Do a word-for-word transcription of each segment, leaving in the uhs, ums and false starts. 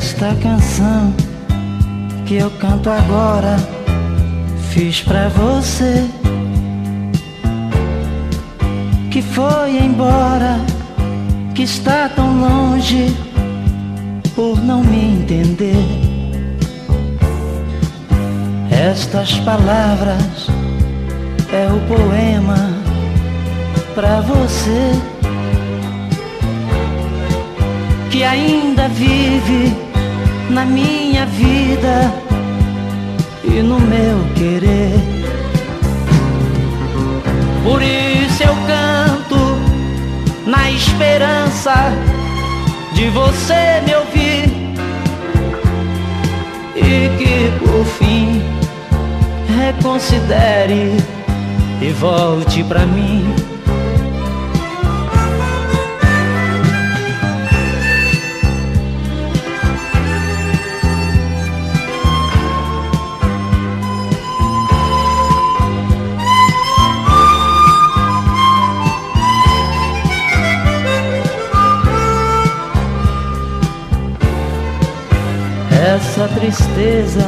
esta canção que eu canto agora, fiz pra você que foi embora, que está tão longe por não me entender. Estas palavras é o poema pra você que ainda vive na minha vida e no meu querer. Por isso eu canto na esperança de você me ouvir e que por fim reconsidere e volte pra mim. Essa tristeza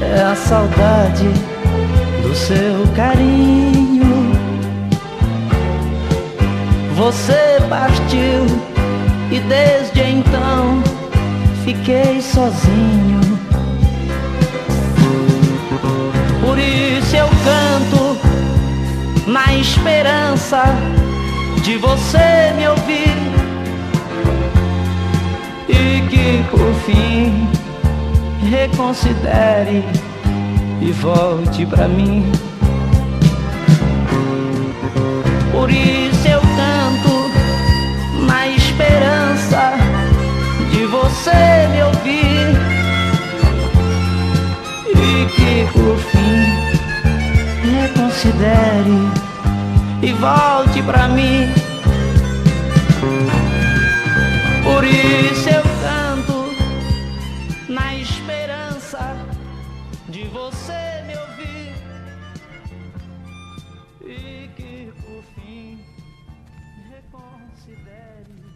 é a saudade do seu carinho. Você partiu e desde então fiquei sozinho. Por isso eu canto na esperança de você me ouvir e que por fim reconsidere e volte pra mim. Por isso eu canto na esperança de você me ouvir e que por fim reconsidere e volte pra mim. Por isso eu canto na esperança de você me ouvir e que por fim reconsidere.